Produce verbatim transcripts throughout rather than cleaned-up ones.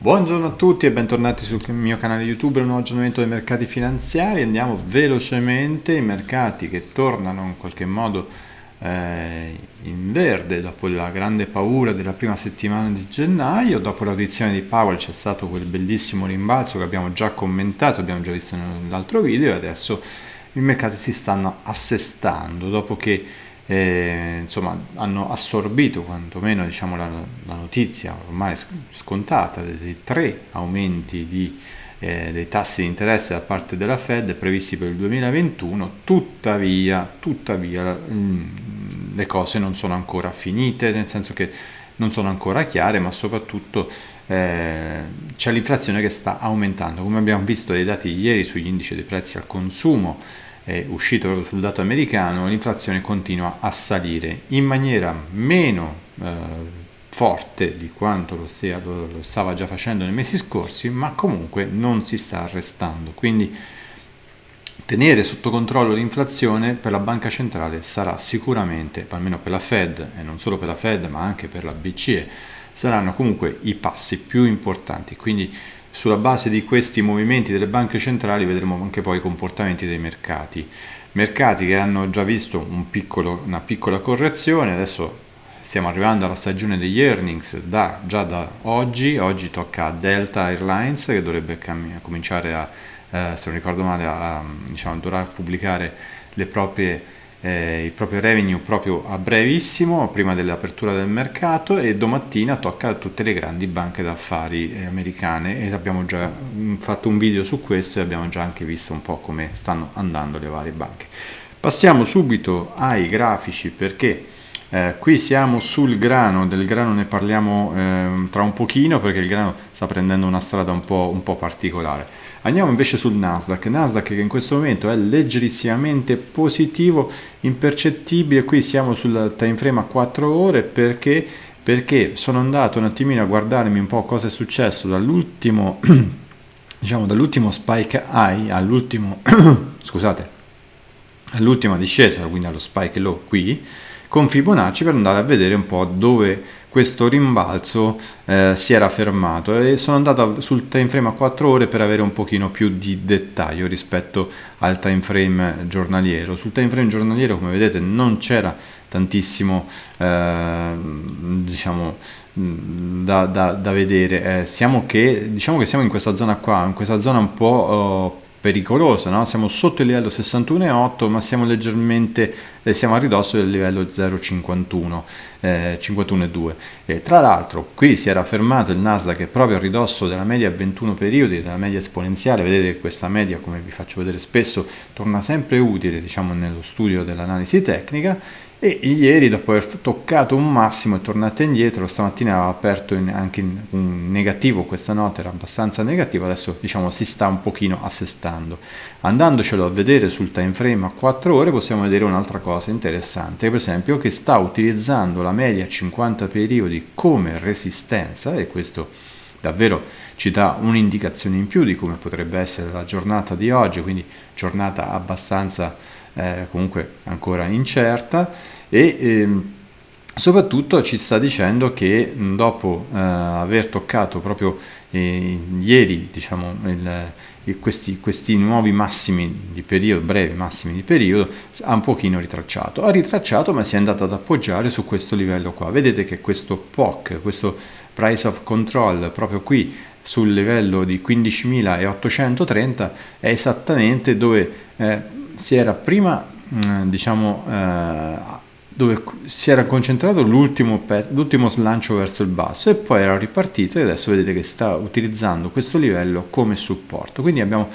Buongiorno a tutti e bentornati sul mio canale YouTube, un nuovo aggiornamento dei mercati finanziari. Andiamo velocemente, i mercati che tornano in qualche modo eh, in verde dopo la grande paura della prima settimana di gennaio. Dopo l'audizione di Powell c'è stato quel bellissimo rimbalzo che abbiamo già commentato, abbiamo già visto nell'altro video, e adesso i mercati si stanno assestando dopo che Eh, insomma hanno assorbito quantomeno, diciamo, la, la notizia ormai scontata dei tre aumenti di, eh, dei tassi di interesse da parte della Fed previsti per il duemilaventuno. Tuttavia, tuttavia mh, le cose non sono ancora finite, nel senso che non sono ancora chiare, ma soprattutto eh, c'è l'inflazione che sta aumentando, come abbiamo visto dai dati di ieri sugli indici dei prezzi al consumo. È uscito proprio sul dato americano, l'inflazione continua a salire in maniera meno eh, forte di quanto lo, sia, lo, lo stava già facendo nei mesi scorsi, ma comunque non si sta arrestando. Quindi tenere sotto controllo l'inflazione per la banca centrale sarà sicuramente, almeno per la Fed, e non solo per la Fed ma anche per la B C E, saranno comunque i passi più importanti. Quindi sulla base di questi movimenti delle banche centrali vedremo anche poi i comportamenti dei mercati. Mercati che hanno già visto un piccolo, una piccola correzione, adesso stiamo arrivando alla stagione degli earnings da, già da oggi, oggi tocca a Delta Airlines che dovrebbe cominciare a, eh, se non ricordo male, a, a, diciamo, dovrà pubblicare le proprie, eh, il proprio revenue proprio a brevissimo, prima dell'apertura del mercato, e domattina tocca a tutte le grandi banche d'affari eh, americane, e abbiamo già fatto un video su questo e abbiamo già anche visto un po' come stanno andando le varie banche. Passiamo subito ai grafici, perché eh, qui siamo sul grano, del grano ne parliamo eh, tra un pochino, perché il grano sta prendendo una strada un po', un po' particolare. Andiamo invece sul Nasdaq, Nasdaq che in questo momento è leggerissimamente positivo, impercettibile. Qui siamo sul time frame a quattro ore, perché, perché sono andato un attimino a guardarmi un po' cosa è successo dall'ultimo diciamo dall'ultimo spike high all'ultimo scusate all'ultima discesa, quindi allo spike low qui con Fibonacci, per andare a vedere un po' dove questo rimbalzo eh, si era fermato, e sono andato sul time frame a quattro ore per avere un pochino più di dettaglio rispetto al time frame giornaliero. Sul time frame giornaliero, come vedete, non c'era tantissimo eh, diciamo da, da, da vedere, eh, siamo che diciamo che siamo in questa zona qua, in questa zona un po' oh, pericolosa, no? Siamo sotto il livello sessantuno virgola otto, ma siamo leggermente eh, siamo a ridosso del livello zero virgola cinquantuno, eh, cinquantuno virgola due. E tra l'altro qui si era fermato il Nasdaq proprio a ridosso della media ventuno periodi, della media esponenziale. Vedete che questa media, come vi faccio vedere spesso, torna sempre utile, diciamo, nello studio dell'analisi tecnica. E ieri, dopo aver toccato un massimo, è tornata indietro. Stamattina aveva aperto in, anche in, in negativo, questa nota era abbastanza negativa, adesso, diciamo, si sta un pochino assestando. Andandocelo a vedere sul time frame a quattro ore possiamo vedere un'altra cosa interessante, per esempio, che sta utilizzando la media cinquanta periodi come resistenza, e questo davvero ci dà un'indicazione in più di come potrebbe essere la giornata di oggi, quindi giornata abbastanza Eh, comunque ancora incerta, e ehm, soprattutto ci sta dicendo che dopo eh, aver toccato proprio eh, ieri, diciamo, il, questi, questi nuovi massimi di periodo, brevi massimi di periodo, ha un pochino ritracciato, ha ritracciato ma si è andato ad appoggiare su questo livello qua. Vedete che questo P O C, questo Price of Control, proprio qui sul livello di quindicimilaottocentotrenta è esattamente dove eh, si era prima, diciamo, eh, dove si era concentrato l'ultimo l'ultimo slancio verso il basso, e poi era ripartito, e adesso vedete che sta utilizzando questo livello come supporto. Quindi abbiamo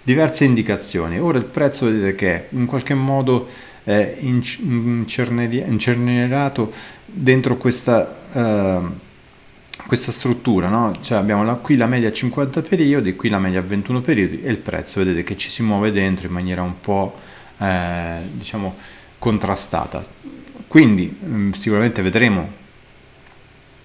diverse indicazioni. Ora il prezzo, vedete che è in qualche modo eh, incernerato dentro questa eh, questa struttura, no? Cioè abbiamo la, qui la media cinquanta periodi, qui la media ventuno periodi, e il prezzo vedete che ci si muove dentro in maniera un po' eh, diciamo contrastata. Quindi mh, sicuramente vedremo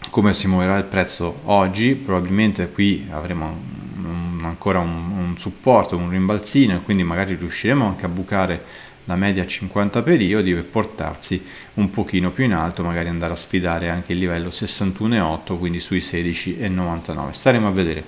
come si muoverà il prezzo oggi, probabilmente qui avremo un, un, ancora un, un supporto, un rimbalzino, e quindi magari riusciremo anche a bucare la media a cinquanta periodi per portarsi un pochino più in alto, magari andare a sfidare anche il livello sessantuno virgola otto, quindi sui sedici virgola novantanove. Staremo a vedere.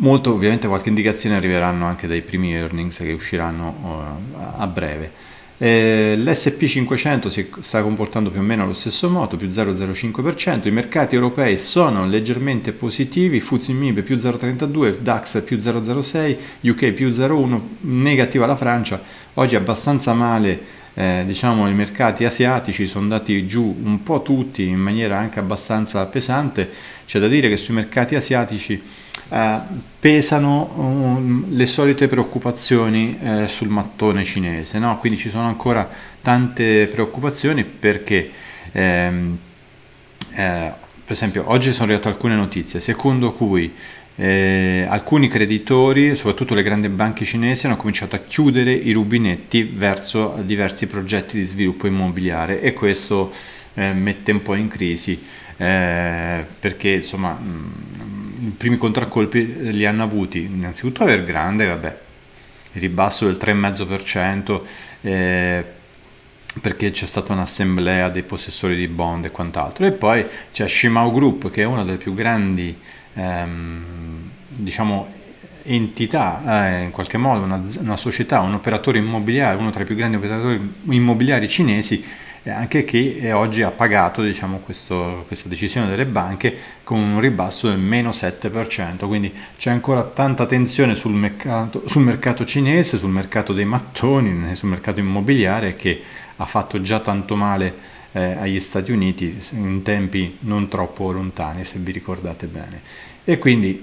Molto ovviamente qualche indicazione arriveranno anche dai primi earnings che usciranno uh, a breve. Eh, L'esse e pi cinquecento si sta comportando più o meno allo stesso modo, più zero virgola zero cinque per cento. I mercati europei sono leggermente positivi, Futsimib più zero virgola trentadue, DAX più zero virgola zero sei, U K più zero virgola uno, negativa la Francia. Oggi è abbastanza male. Eh, diciamo i mercati asiatici sono andati giù un po' tutti in maniera anche abbastanza pesante. C'è da dire che sui mercati asiatici eh, pesano um, le solite preoccupazioni eh, sul mattone cinese, no? Quindi ci sono ancora tante preoccupazioni perché ehm, eh, per esempio oggi sono arrivate alcune notizie secondo cui Eh, alcuni creditori, soprattutto le grandi banche cinesi, hanno cominciato a chiudere i rubinetti verso diversi progetti di sviluppo immobiliare e questo eh, mette un po' in crisi eh, perché insomma mh, i primi contraccolpi li hanno avuti innanzitutto Evergrande, vabbè, il ribasso del tre virgola cinque per cento eh, perché c'è stata un'assemblea dei possessori di bond e quant'altro, e poi c'è Shimao Group che è una delle più grandi Ehm, diciamo entità, eh, in qualche modo una, una società, un operatore immobiliare, uno tra i più grandi operatori immobiliari cinesi, eh, anche che oggi ha pagato diciamo, questo, questa decisione delle banche con un ribasso del meno sette per cento, quindi c'è ancora tanta tensione sul mercato, sul mercato cinese, sul mercato dei mattoni, sul mercato immobiliare che ha fatto già tanto male Eh, agli Stati Uniti in tempi non troppo lontani, se vi ricordate bene, e quindi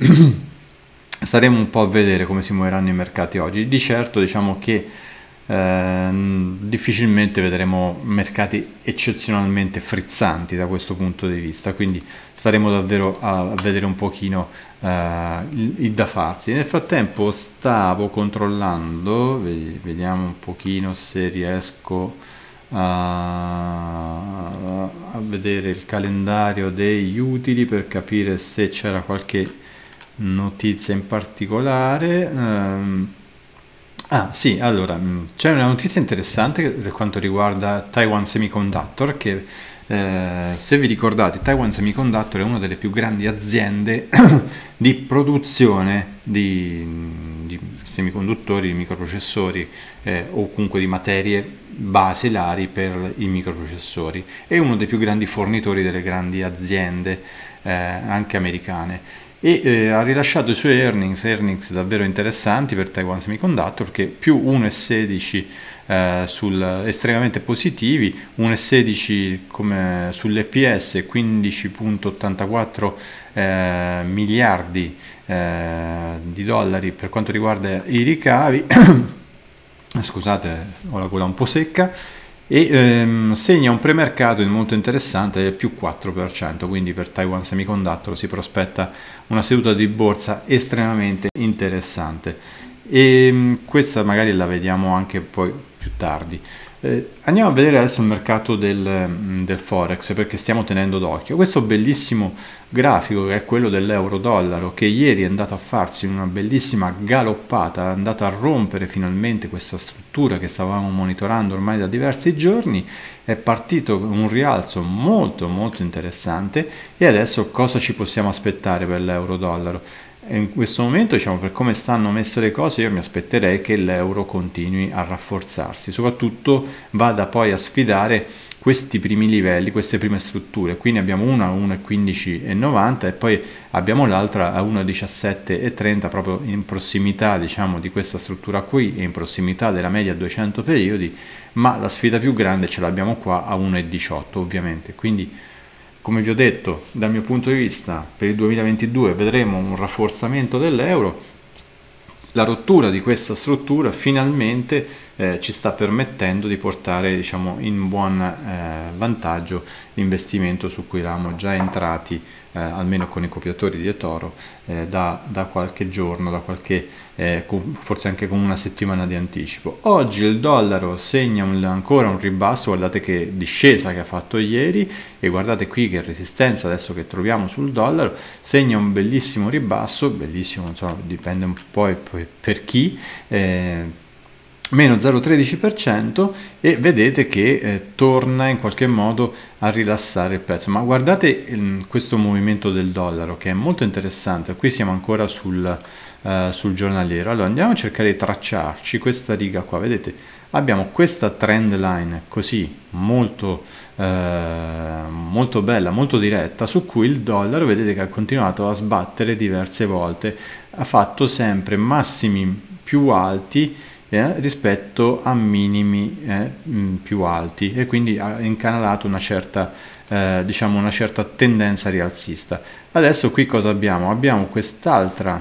staremo un po' a vedere come si muoveranno i mercati oggi. Di certo diciamo che eh, difficilmente vedremo mercati eccezionalmente frizzanti da questo punto di vista, quindi staremo davvero a, a vedere un pochino eh, il, il da farsi. Nel frattempo stavo controllando, vediamo un pochino se riesco a vedere il calendario degli utili per capire se c'era qualche notizia in particolare. Ah sì, allora c'è una notizia interessante per quanto riguarda Taiwan Semiconductor che eh, se vi ricordate Taiwan Semiconductor è una delle più grandi aziende di produzione di di semiconduttori, di microprocessori eh, o comunque di materie basilari per i microprocessori, è uno dei più grandi fornitori delle grandi aziende eh, anche americane e eh, ha rilasciato i suoi earnings, earnings davvero interessanti per Taiwan Semiconductor perché più uno virgola sedici eh, sul, estremamente positivi, uno virgola sedici sull'E P S, quindici virgola ottantaquattro eh, miliardi Eh, di dollari per quanto riguarda i ricavi scusate ho la gola un po' secca, e ehm, segna un premercato molto interessante del più quattro per cento, quindi per Taiwan Semiconductor si prospetta una seduta di borsa estremamente interessante e questa magari la vediamo anche poi più tardi. Eh, andiamo a vedere adesso il mercato del, del Forex perché stiamo tenendo d'occhio questo bellissimo grafico che è quello dell'euro dollaro che ieri è andato a farsi una bellissima galoppata, è andato a rompere finalmente questa struttura che stavamo monitorando ormai da diversi giorni, è partito un rialzo molto molto interessante e adesso cosa ci possiamo aspettare per l'euro dollaro? In questo momento, diciamo, per come stanno messe le cose, io mi aspetterei che l'euro continui a rafforzarsi, soprattutto vada poi a sfidare questi primi livelli, queste prime strutture. Qui ne abbiamo una a uno virgola quindici novanta e poi abbiamo l'altra a uno virgola diciassette trenta, proprio in prossimità, diciamo, di questa struttura qui e in prossimità della media a duecento periodi, ma la sfida più grande ce l'abbiamo qua a uno virgola diciotto ovviamente. Quindi, come vi ho detto, dal mio punto di vista, per il duemilaventidue vedremo un rafforzamento dell'euro, la rottura di questa struttura finalmente eh, ci sta permettendo di portare, diciamo, in buon eh, vantaggio l'investimento su cui eravamo già entrati, eh, almeno con i copiatori di eToro, eh, da, da qualche giorno, da qualche, eh, forse anche con una settimana di anticipo. Oggi il dollaro segna un, ancora un ribasso, guardate che discesa che ha fatto ieri e guardate qui che resistenza adesso che troviamo sul dollaro, segna un bellissimo ribasso, bellissimo, insomma, dipende un po' per chi, eh, meno zero virgola tredici per cento, e vedete che eh, torna in qualche modo a rilassare il prezzo. Ma guardate eh, questo movimento del dollaro che è molto interessante. Qui siamo ancora sul, eh, sul giornaliero. Allora andiamo a cercare di tracciarci questa riga qua, vedete abbiamo questa trend line così molto, eh, molto bella, molto diretta, su cui il dollaro vedete che ha continuato a sbattere diverse volte, ha fatto sempre massimi più alti Eh, rispetto a minimi eh, più alti, e quindi ha incanalato una certa, eh, diciamo una certa tendenza rialzista. Adesso qui cosa abbiamo? Abbiamo quest'altra,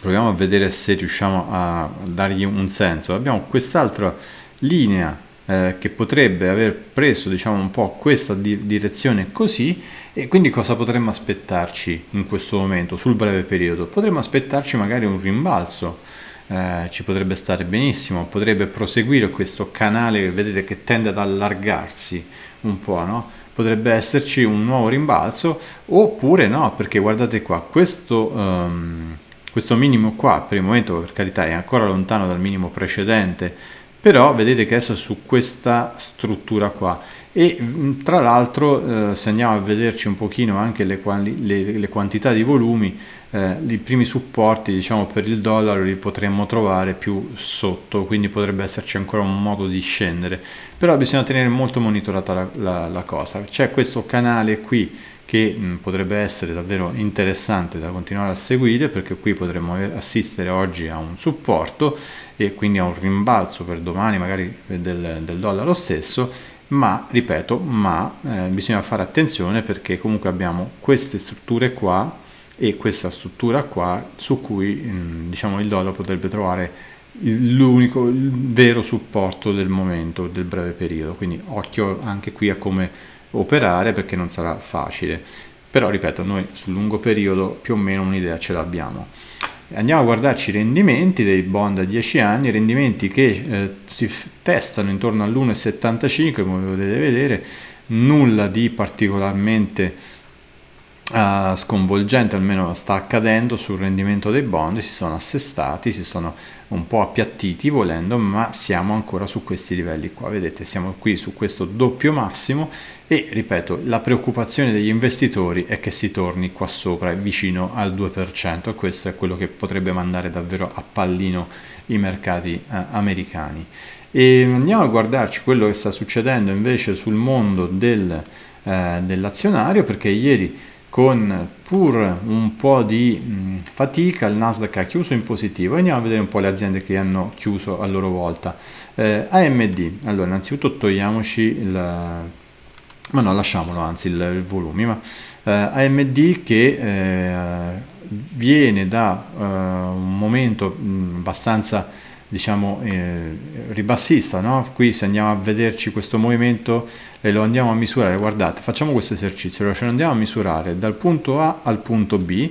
proviamo a vedere se riusciamo a dargli un senso, abbiamo quest'altra linea eh, che potrebbe aver preso diciamo un po' questa di direzione così, e quindi cosa potremmo aspettarci in questo momento sul breve periodo? Potremmo aspettarci magari un rimbalzo. Eh, ci potrebbe stare benissimo, potrebbe proseguire questo canale che vedete che tende ad allargarsi un po', no? Potrebbe esserci un nuovo rimbalzo, oppure no, perché guardate qua, questo, um, questo minimo qua per il momento per carità è ancora lontano dal minimo precedente, però vedete che adesso è su questa struttura qua, e tra l'altro eh, se andiamo a vederci un pochino anche le, quali, le, le quantità di volumi, eh, i primi supporti diciamo per il dollaro li potremmo trovare più sotto, quindi potrebbe esserci ancora un modo di scendere, però bisogna tenere molto monitorata la, la, la cosa. C'è questo canale qui che mh, potrebbe essere davvero interessante da continuare a seguire, perché qui potremmo assistere oggi a un supporto e quindi a un rimbalzo per domani magari del, del dollaro stesso. Ma, ripeto, ma eh, bisogna fare attenzione, perché comunque abbiamo queste strutture qua e questa struttura qua su cui mh, diciamo il dollaro potrebbe trovare l'unico, il vero supporto del momento, del breve periodo. Quindi occhio anche qui a come operare, perché non sarà facile. Però, ripeto, noi sul lungo periodo più o meno un'idea ce l'abbiamo. Andiamo a guardarci i rendimenti dei bond a dieci anni, rendimenti che eh, si testano intorno all'uno virgola settantacinque, come potete vedere, nulla di particolarmente uh, sconvolgente, almeno sta accadendo sul rendimento dei bond, si sono assestati, si sono un po' appiattiti volendo, ma siamo ancora su questi livelli qua, vedete, siamo qui su questo doppio massimo, e ripeto, la preoccupazione degli investitori è che si torni qua sopra vicino al due per cento, e questo è quello che potrebbe mandare davvero a pallino i mercati eh, americani. E andiamo a guardarci quello che sta succedendo invece sul mondo del, eh, dell'azionario, perché ieri, con pur un po' di mh, fatica, il Nasdaq ha chiuso in positivo. Andiamo a vedere un po' le aziende che hanno chiuso a loro volta. eh, A M D, allora innanzitutto togliamoci il, ma no, lasciamolo anzi il, il volume, ma eh, A M D che eh, viene da eh, un momento mh, abbastanza diciamo eh, ribassista, no? Qui se andiamo a vederci questo movimento e lo andiamo a misurare, guardate, facciamo questo esercizio, allora ce lo andiamo a misurare dal punto A al punto B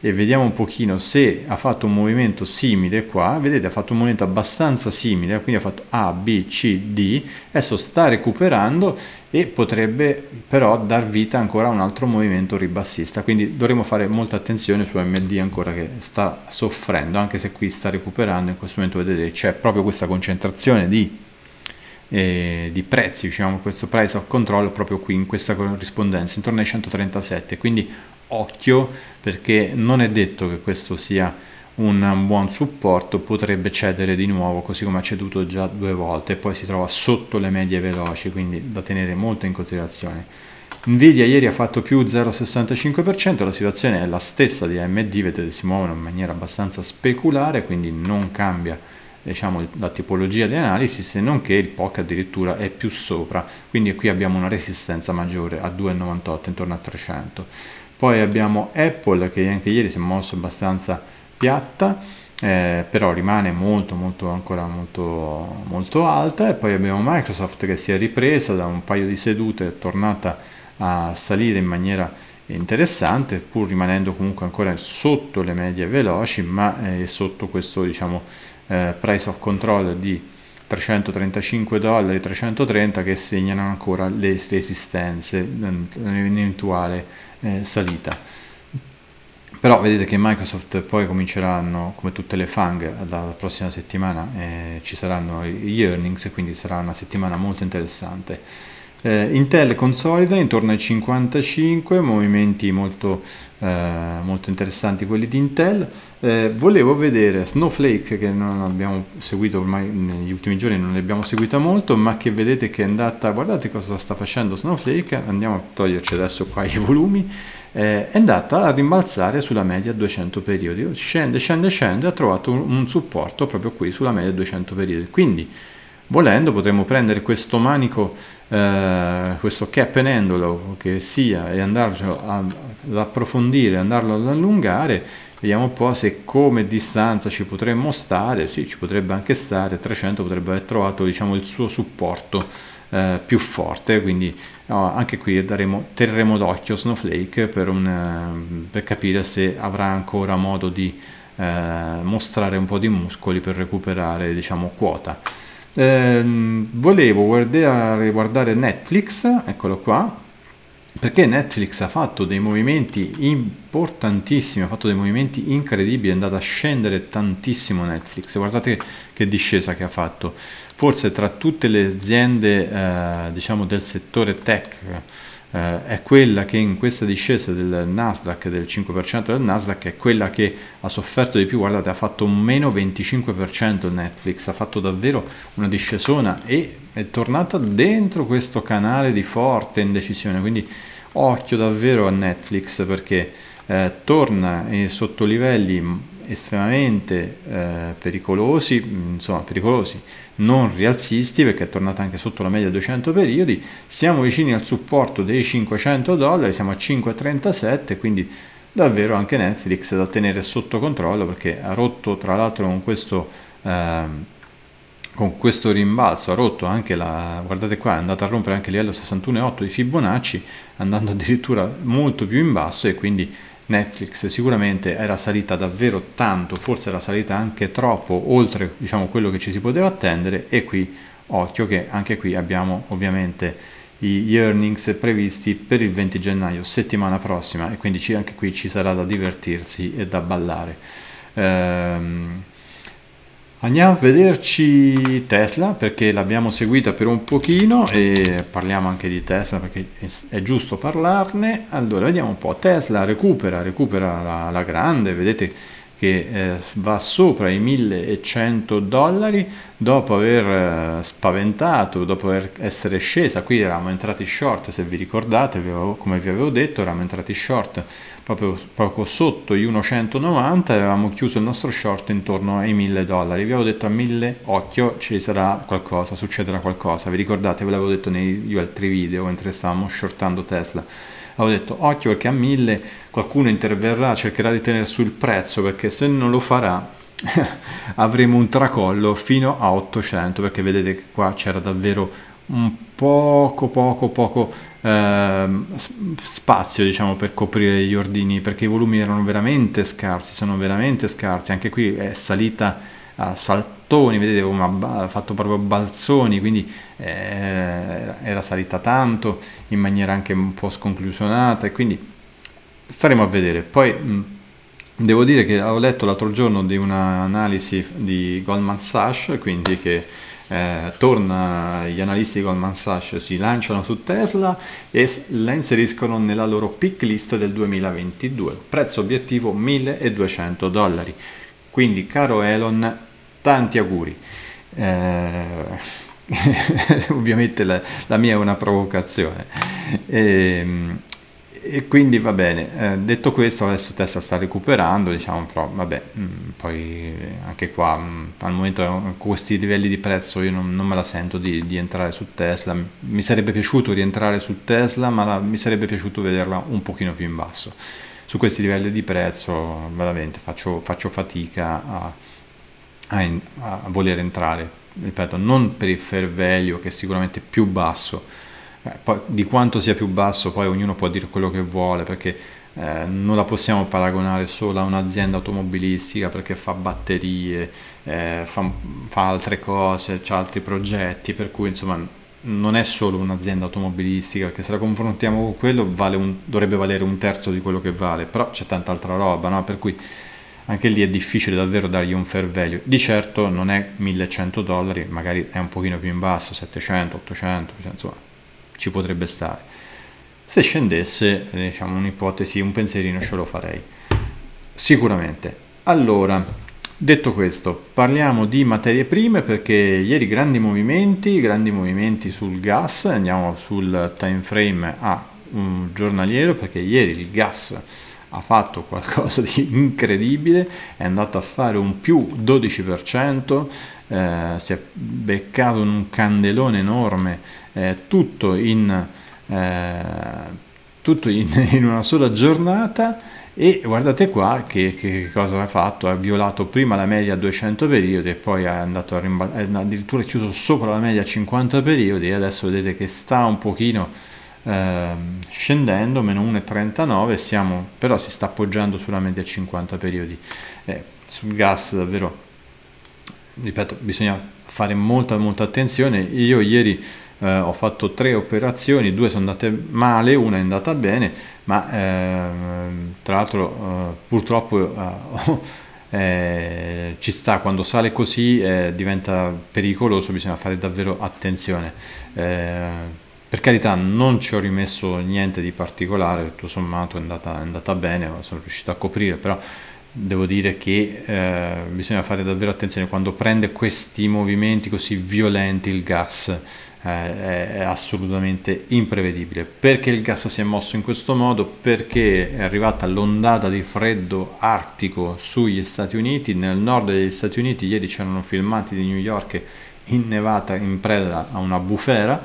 e vediamo un pochino se ha fatto un movimento simile qua, vedete ha fatto un movimento abbastanza simile, quindi ha fatto A, B, C, D, adesso sta recuperando e potrebbe però dar vita ancora a un altro movimento ribassista, quindi dovremo fare molta attenzione su A M D ancora, che sta soffrendo, anche se qui sta recuperando in questo momento, vedete c'è proprio questa concentrazione di, eh, di prezzi, diciamo questo price of control proprio qui in questa corrispondenza intorno ai centotrentasette, quindi occhio, perché non è detto che questo sia un buon supporto, potrebbe cedere di nuovo così come ha ceduto già due volte e poi si trova sotto le medie veloci, quindi da tenere molto in considerazione. Nvidia ieri ha fatto più zero virgola sessantacinque per cento, la situazione è la stessa di A M D, vedete si muovono in maniera abbastanza speculare, quindi non cambia diciamo la tipologia di analisi, se non che il P O C addirittura è più sopra, quindi qui abbiamo una resistenza maggiore a due virgola novantotto intorno a trecento. Poi abbiamo Apple che anche ieri si è mosso abbastanza piatta, eh, però rimane molto molto ancora molto molto alta, e poi abbiamo Microsoft che si è ripresa da un paio di sedute, è tornata a salire in maniera interessante, pur rimanendo comunque ancora sotto le medie veloci, ma è sotto questo diciamo eh, price of control di trecentotrentacinque dollari, trecentotrenta, che segnano ancora le resistenze, un'eventuale eh, salita. Però vedete che Microsoft poi cominceranno, come tutte le FANG, dalla prossima settimana eh, ci saranno gli earnings, e quindi sarà una settimana molto interessante. Eh, Intel consolida intorno ai cinquantacinque, movimenti molto, eh, molto interessanti quelli di Intel. Eh, volevo vedere Snowflake, che non abbiamo seguito ormai negli ultimi giorni, non l'abbiamo seguita molto, ma che vedete che è andata, guardate cosa sta facendo Snowflake, andiamo a toglierci adesso qua i volumi. Eh, è andata a rimbalzare sulla media duecento periodi, scende, scende, scende, ha trovato un, un supporto proprio qui sulla media duecento periodi, quindi volendo potremmo prendere questo manico, eh, questo cap and handle che sia, e andarlo a, ad approfondire, andarlo ad allungare, vediamo un po' se come distanza ci potremmo stare, sì, ci potrebbe anche stare, trecento potrebbe aver trovato, diciamo, il suo supporto Eh, più forte, quindi no, anche qui daremo, terremo d'occhio Snowflake per, un, per capire se avrà ancora modo di eh, mostrare un po' di muscoli per recuperare, diciamo, quota. Eh, volevo guardare, guardare Netflix, eccolo qua, perché Netflix ha fatto dei movimenti importantissimi, ha fatto dei movimenti incredibili, è andata a scendere tantissimo Netflix, guardate che discesa che ha fatto. Forse tra tutte le aziende eh, diciamo del settore tech eh, è quella che in questa discesa del Nasdaq, del cinque per cento del Nasdaq, è quella che ha sofferto di più. Guardate, ha fatto un meno venticinque per cento Netflix, ha fatto davvero una discesona e è tornata dentro questo canale di forte indecisione, quindi occhio davvero a Netflix, perché eh, torna eh, sotto livelli estremamente eh, pericolosi, insomma pericolosi, non rialzisti, perché è tornata anche sotto la media duecento periodi, siamo vicini al supporto dei cinquecento dollari, siamo a cinque e trentasette, quindi davvero anche Netflix da tenere sotto controllo, perché ha rotto, tra l'altro, con questo eh, con questo rimbalzo ha rotto anche la, guardate qua, è andata a rompere anche il livello sessantuno virgola otto di Fibonacci, andando addirittura molto più in basso, e quindi Netflix sicuramente era salita davvero tanto, forse era salita anche troppo, oltre, diciamo, quello che ci si poteva attendere, e qui occhio che anche qui abbiamo ovviamente gli earnings previsti per il venti gennaio, settimana prossima, e quindi ci, anche qui ci sarà da divertirsi e da ballare. Ehm, andiamo a vederci Tesla, perché l'abbiamo seguita per un pochino e parliamo anche di Tesla perché è giusto parlarne. Allora vediamo un po', Tesla recupera, recupera la, la grande, vedete che eh, va sopra i millecento dollari dopo aver eh, spaventato, dopo aver, essere scesa. Qui eravamo entrati short, se vi ricordate, vi avevo, come vi avevo detto, eravamo entrati short proprio poco sotto i millecentonovanta, avevamo chiuso il nostro short intorno ai mille dollari, vi avevo detto a mille, occhio, ci sarà qualcosa, succederà qualcosa, vi ricordate, ve l'avevo detto negli altri video mentre stavamo shortando Tesla. Avevo detto occhio perché a mille qualcuno interverrà, cercherà di tenere sul prezzo, perché se non lo farà avremo un tracollo fino a ottocento, perché vedete che qua c'era davvero un poco poco poco eh, spazio, diciamo, per coprire gli ordini, perché i volumi erano veramente scarsi, sono veramente scarsi. Anche qui è salita a saltare, vedete come ha fatto proprio balzoni, quindi eh, era salita tanto in maniera anche un po' sconclusionata, e quindi staremo a vedere. Poi mh, devo dire che ho letto l'altro giorno di un'analisi di Goldman Sachs, quindi che eh, torna, gli analisti di Goldman Sachs si lanciano su Tesla e la inseriscono nella loro pick list del duemilaventidue, prezzo obiettivo milleduecento dollari, quindi caro Elon, tanti auguri. Eh, ovviamente la, la mia è una provocazione, e, e quindi va bene. Eh, detto questo, adesso Tesla sta recuperando, diciamo, però vabbè, mh, poi anche qua mh, al momento con questi livelli di prezzo io non, non me la sento di, di entrare su Tesla. Mi sarebbe piaciuto rientrare su Tesla, ma la, mi sarebbe piaciuto vederla un pochino più in basso. Su questi livelli di prezzo veramente faccio, faccio fatica a A, in, a voler entrare, ripeto, non per il fair value, che è sicuramente più basso, eh, poi, di quanto sia più basso poi ognuno può dire quello che vuole, perché eh, non la possiamo paragonare solo a un'azienda automobilistica, perché fa batterie, eh, fa, fa altre cose, c'ha altri progetti, per cui insomma non è solo un'azienda automobilistica, perché se la confrontiamo con quello vale un, dovrebbe valere un terzo di quello che vale, però c'è tanta altra roba, no? Per cui anche lì è difficile davvero dargli un fair value. Di certo non è millecento dollari, magari è un pochino più in basso, settecento, ottocento, insomma ci potrebbe stare. Se scendesse, diciamo, un'ipotesi, un pensierino ce lo farei sicuramente. Allora, detto questo, parliamo di materie prime, perché ieri grandi movimenti, grandi movimenti sul gas. Andiamo sul time frame a un giornaliero, perché ieri il gas ha fatto qualcosa di incredibile, è andato a fare un più dodici per cento, eh, si è beccato in un candelone enorme, eh, tutto, in, eh, tutto in, in una sola giornata. E guardate qua che, che cosa ha fatto, ha violato prima la media a duecento periodi e poi è andato a è addirittura chiuso sopra la media a cinquanta periodi, e adesso vedete che sta un pochino eh, scendendo, meno uno virgola trentanove, siamo, però si sta appoggiando sulla media a cinquanta periodi. Eh, sul gas davvero, ripeto, bisogna fare molta molta attenzione. Io ieri Uh, ho fatto tre operazioni, due sono andate male, una è andata bene, ma ehm, tra l'altro eh, purtroppo eh, eh, ci sta, quando sale così eh, diventa pericoloso, bisogna fare davvero attenzione. Eh, per carità, non ci ho rimesso niente di particolare, tutto sommato è andata, è andata bene, sono riuscito a coprire, però devo dire che eh, bisogna fare davvero attenzione quando prende questi movimenti così violenti il gas. Eh, è assolutamente imprevedibile. Perché il gas si è mosso in questo modo? Perché è arrivata l'ondata di freddo artico sugli Stati Uniti, nel nord degli Stati Uniti. Ieri c'erano filmati di New York innevata, in preda a una bufera,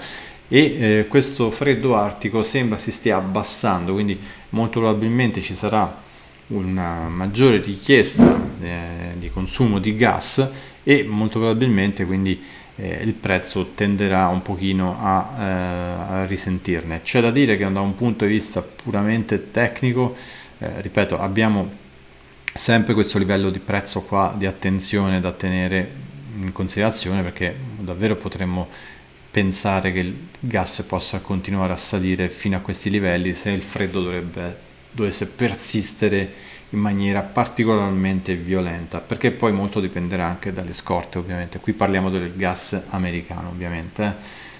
e eh, questo freddo artico sembra si stia abbassando, quindi molto probabilmente ci sarà una maggiore richiesta eh, di consumo di gas, e molto probabilmente quindi Eh, il prezzo tenderà un pochino a, eh, a risentirne. C'è da dire che da un punto di vista puramente tecnico, eh, ripeto, abbiamo sempre questo livello di prezzo qua di attenzione da tenere in considerazione, perché davvero potremmo pensare che il gas possa continuare a salire fino a questi livelli se il freddo dovrebbe, dovesse persistere in maniera particolarmente violenta, perché poi molto dipenderà anche dalle scorte, ovviamente. Qui parliamo del gas americano, ovviamente, eh?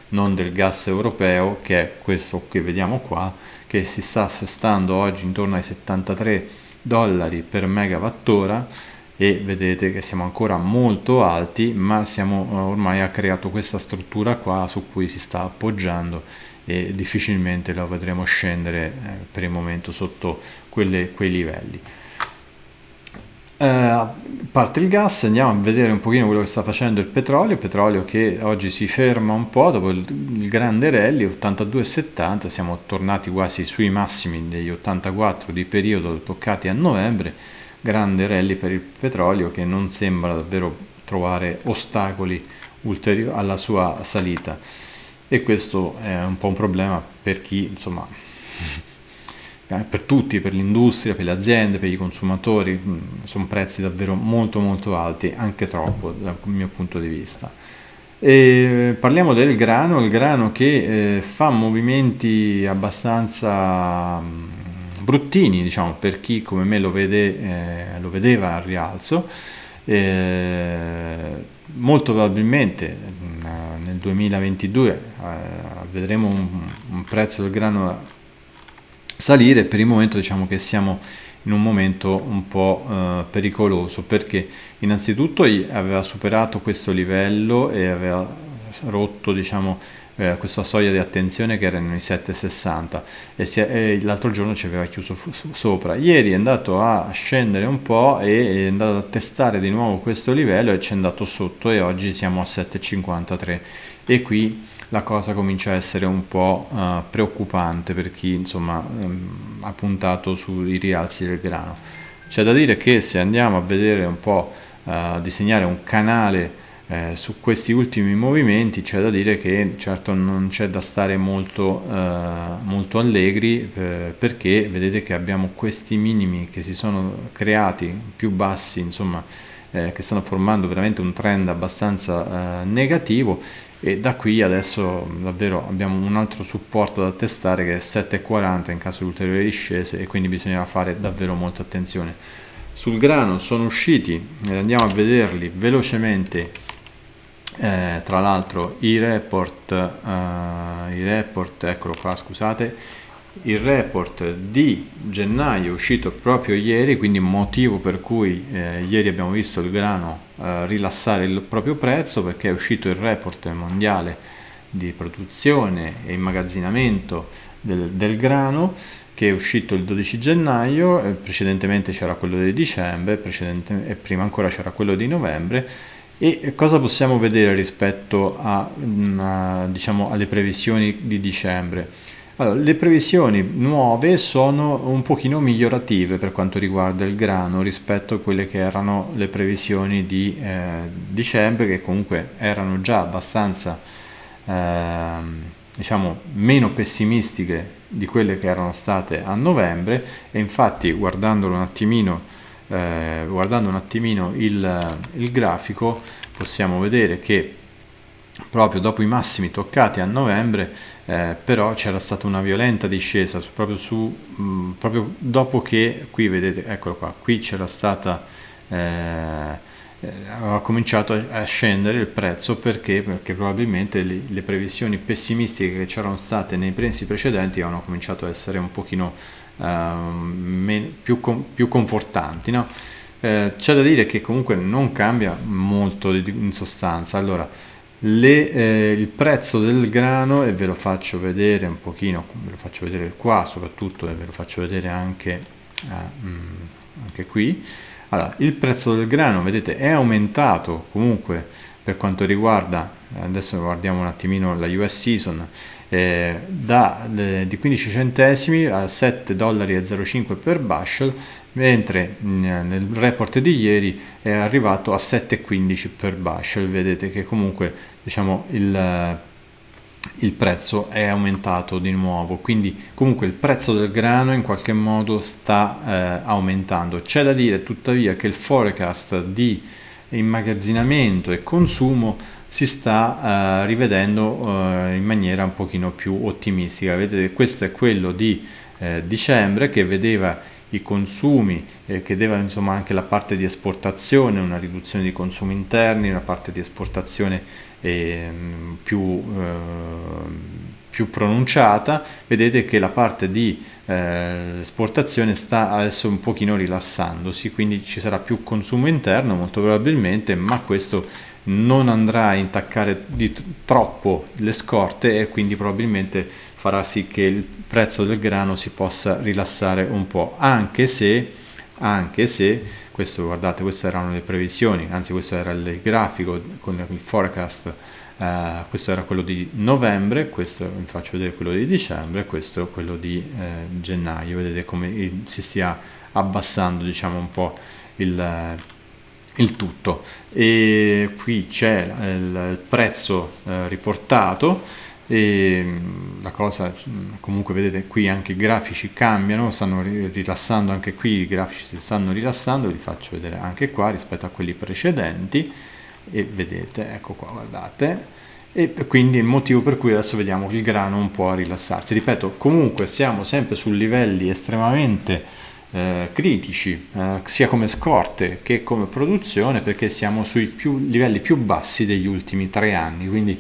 non del gas europeo, che è questo che vediamo qua, che si sta assestando oggi intorno ai settantatré dollari per megawattora, e vedete che siamo ancora molto alti, ma siamo ormai ha creato questa struttura qua su cui si sta appoggiando, e difficilmente la vedremo scendere eh, per il momento sotto quelle, quei livelli. A uh, parte il gas, andiamo a vedere un pochino quello che sta facendo il petrolio. Il petrolio che oggi si ferma un po' dopo il, il grande rally, ottantadue e settanta, siamo tornati quasi sui massimi degli ottantaquattro di periodo toccati a novembre. Grande rally per il petrolio, che non sembra davvero trovare ostacoli ulteriori alla sua salita, e questo è un po' un problema per chi, insomma, per tutti, per l'industria, per le aziende, per i consumatori. Sono prezzi davvero molto molto alti, anche troppo dal mio punto di vista. E parliamo del grano, il grano che eh, fa movimenti abbastanza mh, bruttini, diciamo, per chi come me lo, vede, eh, lo vedeva al rialzo. Eh, molto probabilmente nel duemilaventidue eh, vedremo un, un prezzo del grano salire. Per il momento diciamo che siamo in un momento un po' eh, pericoloso, perché innanzitutto aveva superato questo livello e aveva rotto, diciamo, eh, questa soglia di attenzione che era nei sette sessanta, e, e l'altro giorno ci aveva chiuso sopra. Ieri è andato a scendere un po' e è andato a testare di nuovo questo livello e ci è andato sotto, e oggi siamo a sette cinquantatré, e qui la cosa comincia a essere un po' eh, preoccupante per chi, insomma, ehm, ha puntato sui rialzi del grano. C'è da dire che se andiamo a vedere un po', eh, disegnare un canale eh, su questi ultimi movimenti, c'è da dire che certo non c'è da stare molto, eh, molto allegri, eh, perché vedete che abbiamo questi minimi che si sono creati più bassi, insomma, eh, che stanno formando veramente un trend abbastanza eh, negativo, e da qui adesso davvero abbiamo un altro supporto da testare che è sette e quaranta in caso di ulteriori discese, e quindi bisognerà fare davvero molta attenzione. Sul grano sono usciti, eh, andiamo a vederli velocemente, eh, tra l'altro i report, eh, i report, eccolo qua, scusate, il report di gennaio è uscito proprio ieri, quindi motivo per cui eh, ieri abbiamo visto il grano eh, rilassare il proprio prezzo, perché è uscito il report mondiale di produzione e immagazzinamento del, del grano, che è uscito il dodici gennaio, eh, precedentemente c'era quello di dicembre e prima ancora c'era quello di novembre. E cosa possiamo vedere rispetto a, a, diciamo, alle previsioni di dicembre? Allora, le previsioni nuove sono un pochino migliorative per quanto riguarda il grano rispetto a quelle che erano le previsioni di eh, dicembre, che comunque erano già abbastanza eh, diciamo meno pessimistiche di quelle che erano state a novembre. E infatti guardandolo un attimino, eh, guardando un attimino il, il grafico, possiamo vedere che proprio dopo i massimi toccati a novembre, eh, però c'era stata una violenta discesa su, proprio, su, mh, proprio dopo che, qui vedete, eccolo qua, qui c'era stata, eh, eh, ha cominciato a, a scendere il prezzo, perché, perché probabilmente le, le previsioni pessimistiche che c'erano state nei prezzi precedenti hanno cominciato a essere un pochino eh, meno, più, più confortanti, no? Eh, c'è da dire che comunque non cambia molto in sostanza. Allora, Le, eh, il prezzo del grano, e ve lo faccio vedere un pochino, ve lo faccio vedere qua soprattutto, e ve lo faccio vedere anche, eh, anche qui. Allora, il prezzo del grano, vedete, è aumentato comunque per quanto riguarda, adesso guardiamo un attimino la U S Season, eh, da de, di quindici centesimi a sette dollari e zero cinque per bushel, mentre nel report di ieri è arrivato a sette e quindici per bushel. Vedete che comunque, diciamo, il, il prezzo è aumentato di nuovo, quindi comunque il prezzo del grano in qualche modo sta eh, aumentando. C'è da dire tuttavia che il forecast di immagazzinamento e consumo si sta eh, rivedendo eh, in maniera un pochino più ottimistica. Vedete, questo è quello di eh, dicembre, che vedeva i consumi, eh, che deve insomma anche la parte di esportazione, una riduzione di consumi interni, una parte di esportazione eh, più, eh, più pronunciata. Vedete che la parte di eh, esportazione sta adesso un pochino rilassandosi, quindi ci sarà più consumo interno molto probabilmente, ma questo non andrà a intaccare di troppo le scorte, e quindi probabilmente farà sì che il prezzo del grano si possa rilassare un po', anche se, anche se questo, guardate, queste erano le previsioni, anzi questo era il grafico con il forecast, uh, questo era quello di novembre, questo vi faccio vedere quello di dicembre, questo quello di eh, gennaio. Vedete come si stia abbassando, diciamo, un po' il il tutto. E qui c'è il prezzo eh, riportato, e la cosa comunque, vedete qui anche i grafici cambiano, stanno rilassando anche qui, i grafici si stanno rilassando, vi faccio vedere anche qua rispetto a quelli precedenti, e vedete, ecco qua, guardate, e quindi il motivo per cui adesso vediamo il grano un po' a rilassarsi. Ripeto, comunque siamo sempre su livelli estremamente Eh, critici, eh, sia come scorte che come produzione, perché siamo sui più, livelli più bassi degli ultimi tre anni, quindi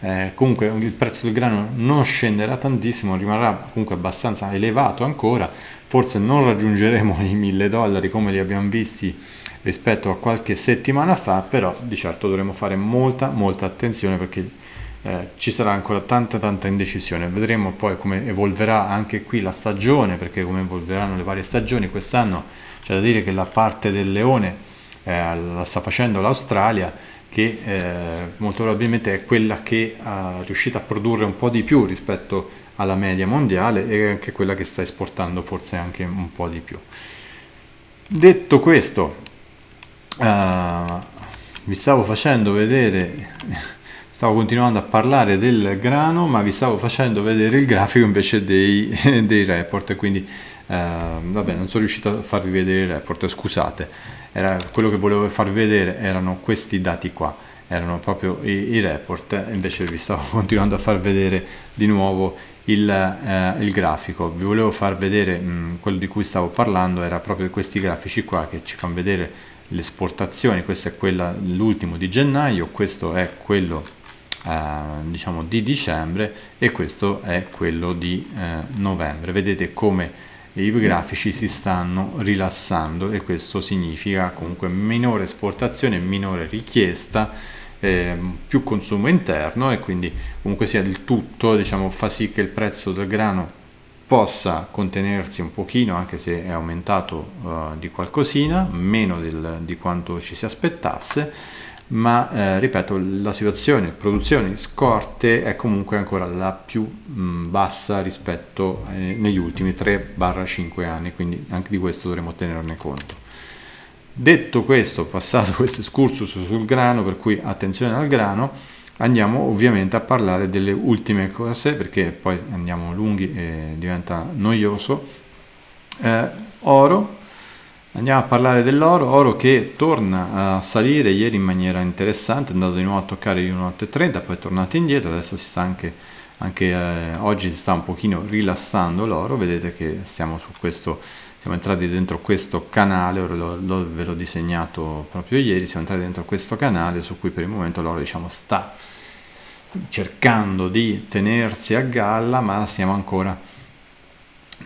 eh, comunque il prezzo del grano non scenderà tantissimo, rimarrà comunque abbastanza elevato ancora, forse non raggiungeremo i mille dollari come li abbiamo visti rispetto a qualche settimana fa, però di certo dovremo fare molta molta attenzione, perché Eh, ci sarà ancora tanta tanta indecisione. Vedremo poi come evolverà anche qui la stagione, perché come evolveranno le varie stagioni quest'anno. C'è da dire che la parte del leone eh, la sta facendo l'Australia, che eh, molto probabilmente è quella che ha riuscito a produrre un po' di più rispetto alla media mondiale, e anche quella che sta esportando forse anche un po' di più. Detto questo, eh, vi stavo facendo vedere stavo continuando a parlare del grano, ma vi stavo facendo vedere il grafico invece dei, dei report, quindi Uh, vabbè, non sono riuscito a farvi vedere il report, scusate, era quello che volevo farvi vedere, erano questi dati qua, erano proprio i, i report, invece vi stavo continuando a far vedere di nuovo il, eh, il grafico. Vi volevo far vedere mh, quello di cui stavo parlando, era proprio questi grafici qua che ci fanno vedere le esportazioni. Questa è quella, l'ultimo di gennaio, questo è quello Uh, diciamo di dicembre e questo è quello di uh, novembre. Vedete come i grafici si stanno rilassando e questo significa comunque minore esportazione, minore richiesta, eh, più consumo interno, e quindi comunque sia il tutto diciamo fa sì che il prezzo del grano possa contenersi un pochino, anche se è aumentato uh, di qualcosina, meno del, di quanto ci si aspettasse. Ma eh, ripeto, la situazione produzioni scorte è comunque ancora la più mh, bassa rispetto eh, negli ultimi tre a cinque anni, quindi anche di questo dovremo tenerne conto. Detto questo, passato questo excursus sul grano, per cui attenzione al grano, andiamo ovviamente a parlare delle ultime cose, perché poi andiamo lunghi e diventa noioso. Eh, oro. Andiamo a parlare dell'oro, oro che torna a salire ieri in maniera interessante, è andato di nuovo a toccare gli uno virgola ottocentotrenta, poi è tornato indietro, adesso si sta anche, anche eh, oggi si sta un pochino rilassando l'oro, vedete che siamo su questo, siamo entrati dentro questo canale, ora lo, lo, ve l'ho disegnato proprio ieri, siamo entrati dentro questo canale su cui per il momento l'oro diciamo sta cercando di tenersi a galla, ma siamo ancora...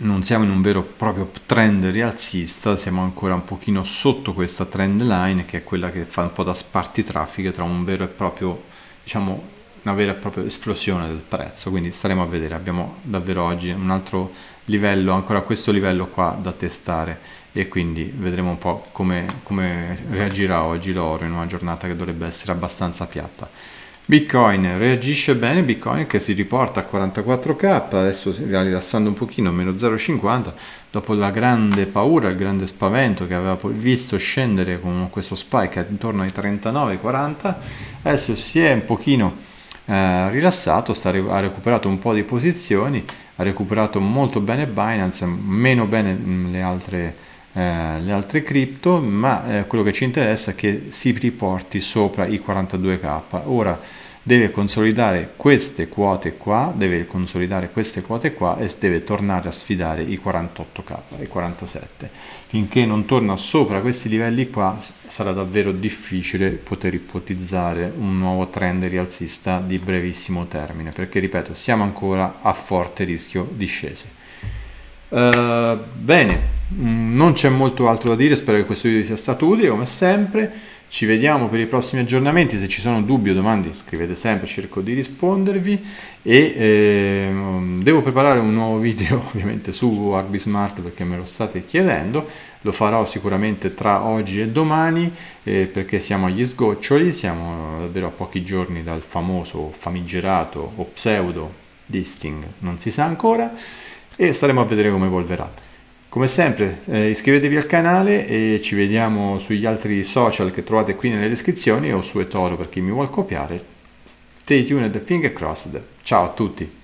non siamo in un vero e proprio trend rialzista, siamo ancora un pochino sotto questa trend line, che è quella che fa un po' da spartitraffiche tra un vero e proprio, diciamo, una vera e propria esplosione del prezzo, quindi staremo a vedere. Abbiamo davvero oggi un altro livello, ancora questo livello qua da testare, e quindi vedremo un po' come, come reagirà oggi l'oro in una giornata che dovrebbe essere abbastanza piatta. Bitcoin reagisce bene, Bitcoin che si riporta a quarantaquattromila, adesso si va rilassando un pochino, meno zero virgola cinquanta, dopo la grande paura, il grande spavento che aveva visto scendere con questo spike intorno ai trentanove quaranta, adesso si è un pochino eh, rilassato, sta, ha recuperato un po' di posizioni, ha recuperato molto bene Binance, meno bene le altre, eh, le altre cripto, ma eh, quello che ci interessa è che si riporti sopra i quarantaduemila. Ora deve consolidare queste quote qua, deve consolidare queste quote qua e deve tornare a sfidare i quarantottomila, i quarantasette. Finché non torna sopra questi livelli qua sarà davvero difficile poter ipotizzare un nuovo trend rialzista di brevissimo termine, perché ripeto, siamo ancora a forte rischio discese. Uh, bene, non c'è molto altro da dire, spero che questo video sia stato utile, come sempre. Ci vediamo per i prossimi aggiornamenti, se ci sono dubbi o domande scrivete sempre, cerco di rispondervi, e eh, devo preparare un nuovo video ovviamente su Arbismart perché me lo state chiedendo, lo farò sicuramente tra oggi e domani, eh, perché siamo agli sgoccioli, siamo davvero a pochi giorni dal famoso famigerato o pseudo listing, non si sa ancora, e staremo a vedere come evolverà. Come sempre eh, iscrivetevi al canale e ci vediamo sugli altri social che trovate qui nelle descrizioni o su eToro per chi mi vuol copiare. Stay tuned and finger crossed. Ciao a tutti!